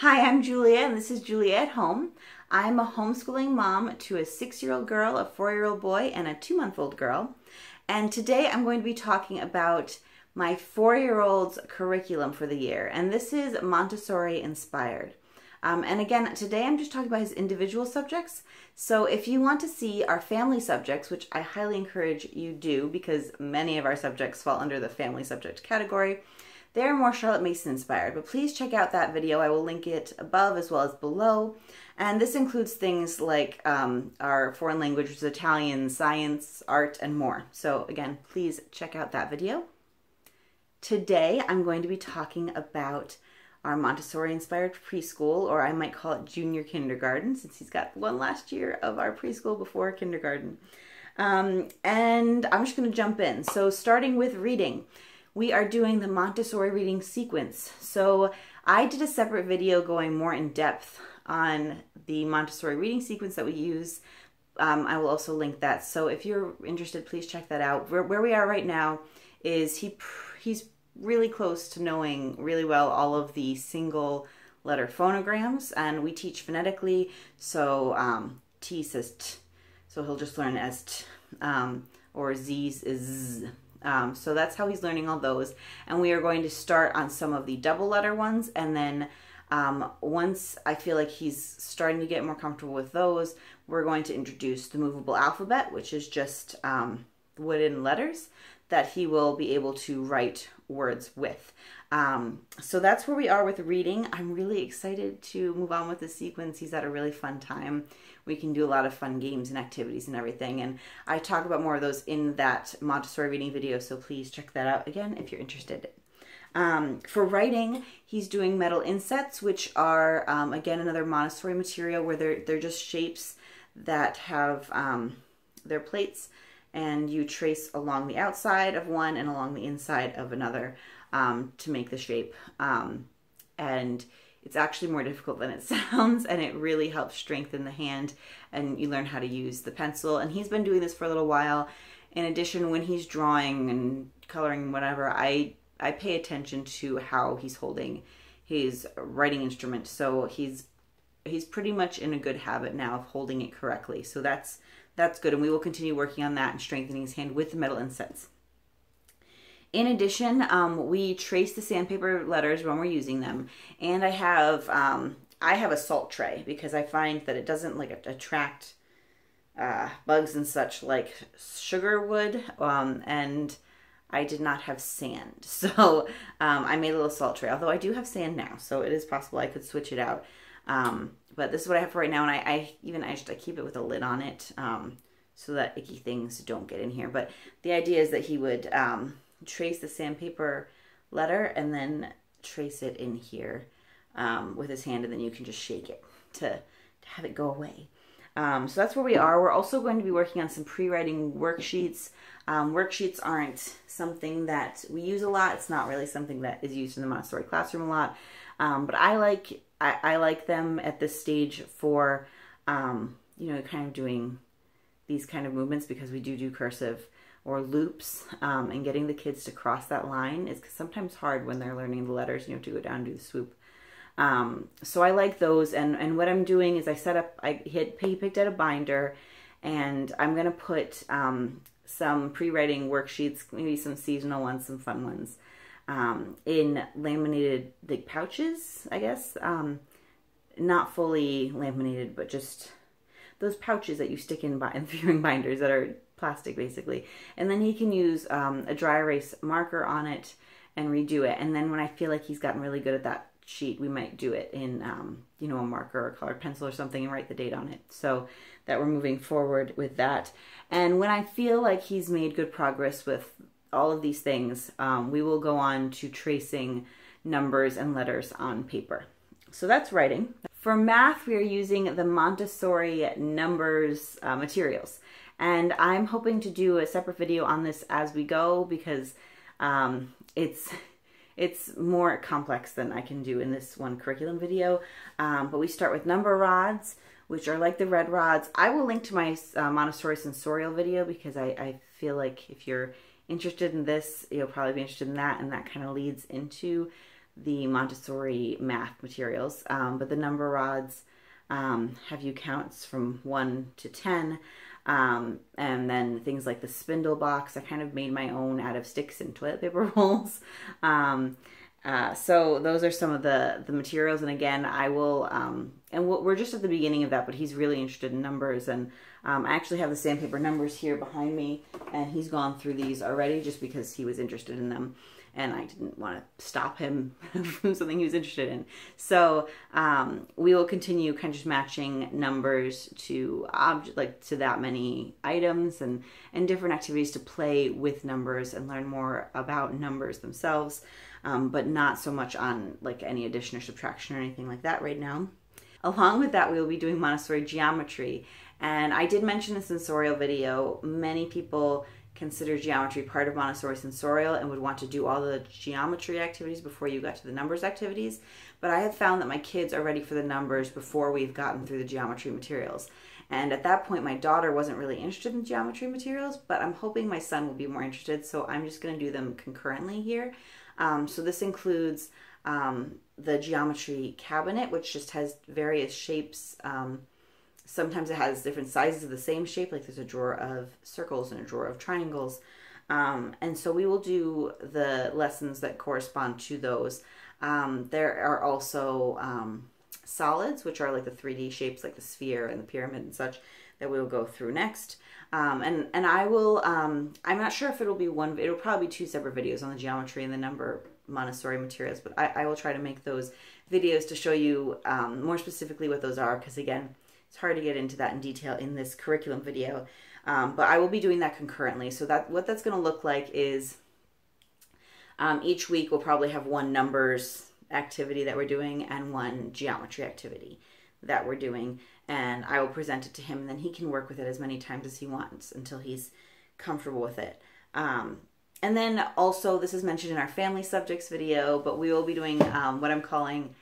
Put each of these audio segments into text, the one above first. Hi, I'm Julia and this is Julia at Home. I'm a homeschooling mom to a 6-year-old girl, a 4-year-old boy, and a 2-month-old girl. And today I'm going to be talking about my 4-year-old's curriculum for the year. And this is Montessori inspired. And again, today I'm just talking about his individual subjects. So if you want to see our family subjects, which I highly encourage you do because many of our subjects fall under the family subject category, they're more Charlotte Mason inspired, but please check out that video. I will link it above as well as below. And this includes things like our foreign language, which is Italian, science, art, and more. So again, please check out that video. Today, I'm going to be talking about our Montessori inspired preschool, or I might call it junior kindergarten, since he's got one last year of our preschool before kindergarten. And I'm just gonna jump in. So starting with reading. We are doing the Montessori reading sequence. So I did a separate video going more in depth on the Montessori reading sequence that we use. I will also link that. So if you're interested, please check that out. Where we are right now is he's really close to knowing really well all of the single letter phonograms, and we teach phonetically. So T says T, so he'll just learn as T, or Z is Z. So that's how he's learning all those, and we are going to start on some of the double letter ones, and then once I feel like he's starting to get more comfortable with those, we're going to introduce the movable alphabet, which is just wooden letters that he will be able to write words with. So that's where we are with reading. I'm really excited to move on with the sequence. He's had a really fun time. We can do a lot of fun games and activities and everything. And I talk about more of those in that Montessori reading video, so please check that out again if you're interested. For writing, he's doing metal insets, which are, again, another Montessori material where they're just shapes that have their plates, and you trace along the outside of one and along the inside of another to make the shape. And it's actually more difficult than it sounds, and it really helps strengthen the hand, and you learn how to use the pencil. And he's been doing this for a little while. In addition, when he's drawing and coloring and whatever, I pay attention to how he's holding his writing instrument. So he's pretty much in a good habit now of holding it correctly. So that's good, and we will continue working on that and strengthening his hand with the metal insets. In addition, we trace the sandpaper letters when we're using them, and I have a salt tray because I find that it doesn't like attract bugs and such like sugar would, and I did not have sand, so I made a little salt tray. Although I do have sand now, so it is possible I could switch it out. But this is what I have for right now, and I keep it with a lid on it so that icky things don't get in here. But the idea is that he would trace the sandpaper letter and then trace it in here with his hand, and then you can just shake it to have it go away. So that's where we are. We're also going to be working on some pre-writing worksheets. Worksheets aren't something that we use a lot. It's not really something that is used in the Montessori classroom a lot, but I like them at this stage for, you know, kind of doing these kind of movements because we do cursive or loops, and getting the kids to cross that line is sometimes hard when they're learning the letters and you have to go down and do the swoop. So I like those, and what I'm doing is he picked out a binder, and I'm going to put some pre-writing worksheets, maybe some seasonal ones, some fun ones, in laminated, like, pouches, I guess. Not fully laminated, but just those pouches that you stick in viewing binders that are plastic, basically. And then he can use a dry erase marker on it and redo it. And then when I feel like he's gotten really good at that sheet, we might do it in, you know, a marker or a colored pencil or something and write the date on it, so that we're moving forward with that. And when I feel like he's made good progress with all of these things, we will go on to tracing numbers and letters on paper. So that's writing. For math, we are using the Montessori numbers materials. And I'm hoping to do a separate video on this as we go because it's more complex than I can do in this one curriculum video. But we start with number rods, which are like the red rods. I will link to my Montessori sensorial video because I feel like if you're interested in this, you'll probably be interested in that, and that kind of leads into the Montessori math materials, but the number rods have you counts from 1 to 10, and then things like the spindle box. I kind of made my own out of sticks and toilet paper rolls. So those are some of the materials, and again, I will, and we're just at the beginning of that, but he's really interested in numbers, and I actually have the sandpaper numbers here behind me, and he's gone through these already just because he was interested in them, and I didn't want to stop him from something he was interested in. So we will continue kind of just matching numbers to to that many items and different activities to play with numbers and learn more about numbers themselves. But not so much on like any addition or subtraction or anything like that right now. Along with that, we will be doing Montessori geometry. And I did mention the sensorial video. Many people consider geometry part of Montessori sensorial and would want to do all the geometry activities before you got to the numbers activities. But I have found that my kids are ready for the numbers before we've gotten through the geometry materials. And at that point, my daughter wasn't really interested in geometry materials, but I'm hoping my son will be more interested, so I'm just going to do them concurrently here. So this includes the geometry cabinet, which just has various shapes. Sometimes it has different sizes of the same shape, like there's a drawer of circles and a drawer of triangles. And so we will do the lessons that correspond to those. There are also solids, which are like the 3D shapes, like the sphere and the pyramid and such, that we will go through next. And I will, I'm not sure if it'll be one, it'll probably be two separate videos on the geometry and the number Montessori materials, but I will try to make those videos to show you more specifically what those are, because again, it's hard to get into that in detail in this curriculum video, but I will be doing that concurrently. So that what that's going to look like is each week we'll probably have one numbers activity that we're doing and one geometry activity that we're doing, and I will present it to him, and then he can work with it as many times as he wants until he's comfortable with it. And then also, this is mentioned in our family subjects video, but we will be doing what I'm calling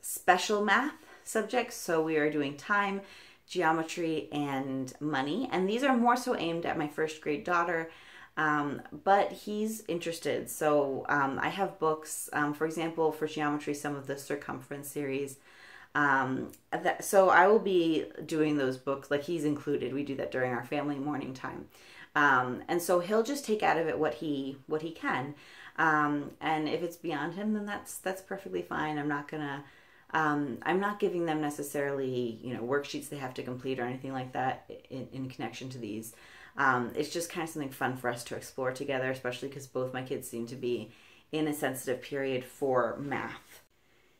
special math subjects. So we are doing time, geometry, and money, and these are more so aimed at my first grade daughter, but he's interested. So I have books, for example, for geometry, some of the circumference series. So I will be doing those books, like he's included. We do that during our family morning time. And so he'll just take out of it what he can. And if it's beyond him, then that's perfectly fine. I'm not giving them necessarily, you know, worksheets they have to complete or anything like that in connection to these. It's just kind of something fun for us to explore together, especially because both my kids seem to be in a sensitive period for math.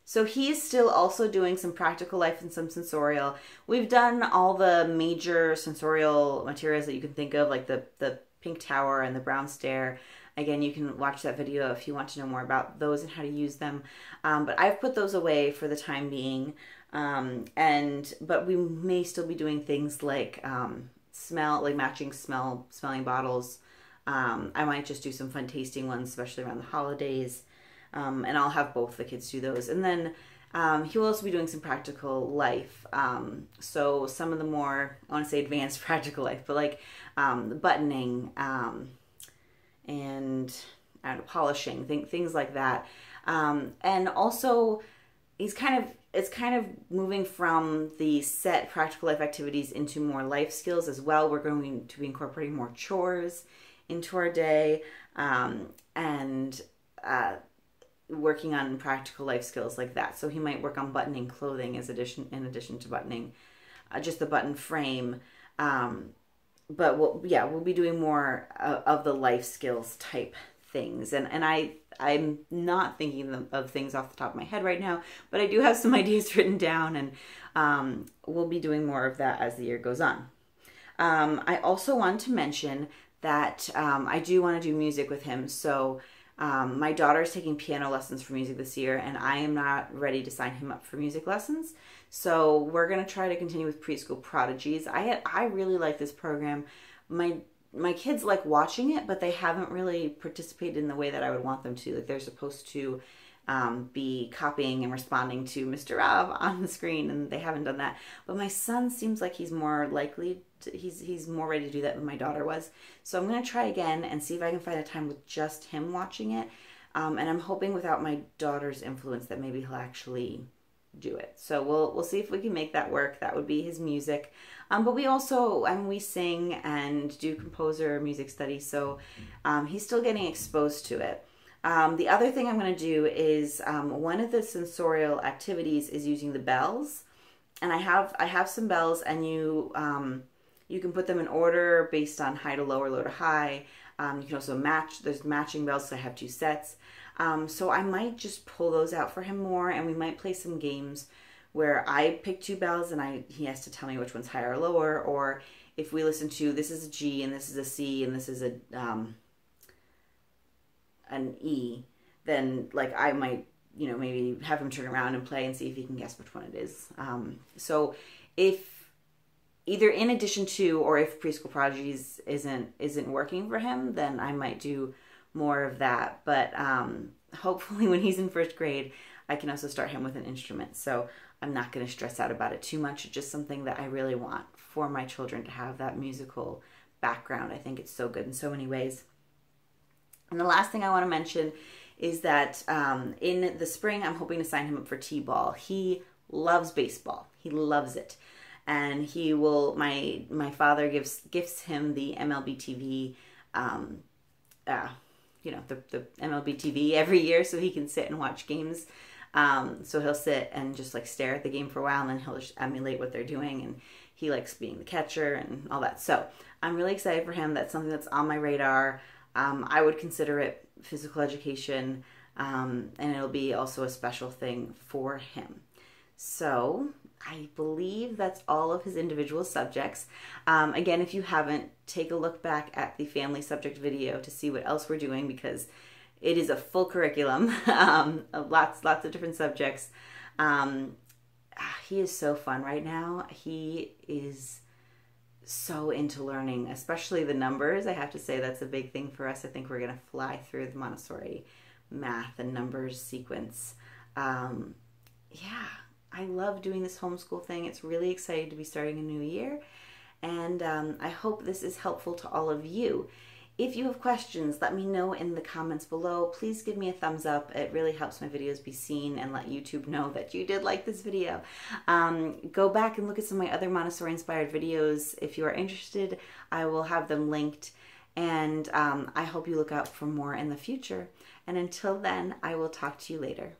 So he is still also doing some practical life and some sensorial. We've done all the major sensorial materials that you can think of, like the pink tower and the brown stair. Again, you can watch that video if you want to know more about those and how to use them. But I've put those away for the time being. But we may still be doing things like smell, like matching smelling bottles. I might just do some fun tasting ones, especially around the holidays. And I'll have both the kids do those. And then he will also be doing some practical life. So some of the more, I want to say advanced practical life, but like the buttoning and I don't know, polishing, things like that. And also he's kind of, it's kind of moving from the set practical life activities into more life skills as well. We're going to be incorporating more chores into our day and working on practical life skills like that. So he might work on buttoning clothing in addition to buttoning just the button frame. But we'll be doing more of the life skills type things. And I'm not thinking of things off the top of my head right now, but I do have some ideas written down, and we'll be doing more of that as the year goes on. I also want to mention that I do want to do music with him. So my daughter is taking piano lessons for music this year, and I am not ready to sign him up for music lessons. So we're going to try to continue with Preschool Prodigies. I really like this program. My kids like watching it, but they haven't really participated in the way that I would want them to. Like, they're supposed to be copying and responding to Mr. Rav on the screen, and they haven't done that. But my son seems like he's more likely to, he's more ready to do that than my daughter was. So I'm going to try again and see if I can find a time with just him watching it. And I'm hoping without my daughter's influence that maybe he'll actually do it. So we'll see if we can make that work. That would be his music. But we also, we sing and do composer music study, so he's still getting exposed to it. The other thing I'm going to do is one of the sensorial activities is using the bells. And I have some bells, and you can put them in order based on high to low or low to high. You can also match. There's matching bells, so I have two sets. So I might just pull those out for him more, and we might play some games where I pick two bells and he has to tell me which one's higher or lower. Or if we listen to, this is a G and this is a C and this is a an E, then like I might, you know, maybe have him turn around and play and see if he can guess which one it is. So if either in addition to, or if Preschool Prodigies isn't working for him, then I might do more of that. But hopefully when he's in first grade, I can also start him with an instrument. So I'm not going to stress out about it too much. It's just something that I really want for my children to have, that musical background. I think it's so good in so many ways. And the last thing I want to mention is that in the spring, I'm hoping to sign him up for T-ball. He loves baseball. He loves it. And he will, my father gifts him the MLB TV, you know, the MLB TV every year, so he can sit and watch games. So he'll sit and just like stare at the game for a while, and then he'll just emulate what they're doing. And he likes being the catcher and all that. So I'm really excited for him. That's something that's on my radar. I would consider it physical education, and it'll be also a special thing for him. So I believe that's all of his individual subjects. Again, if you haven't, take a look back at the family subject video to see what else we're doing, because it is a full curriculum, of lots of different subjects. He is so fun right now. He is so into learning, especially the numbers. I have to say that's a big thing for us. I think we're going to fly through the Montessori math and numbers sequence. Yeah, I love doing this homeschool thing. It's really exciting to be starting a new year. And I hope this is helpful to all of you. If you have questions, let me know in the comments below. Please give me a thumbs up. It really helps my videos be seen and let YouTube know that you did like this video. Go back and look at some of my other Montessori-inspired videos. If you are interested, I will have them linked. And I hope you look out for more in the future. And until then, I will talk to you later.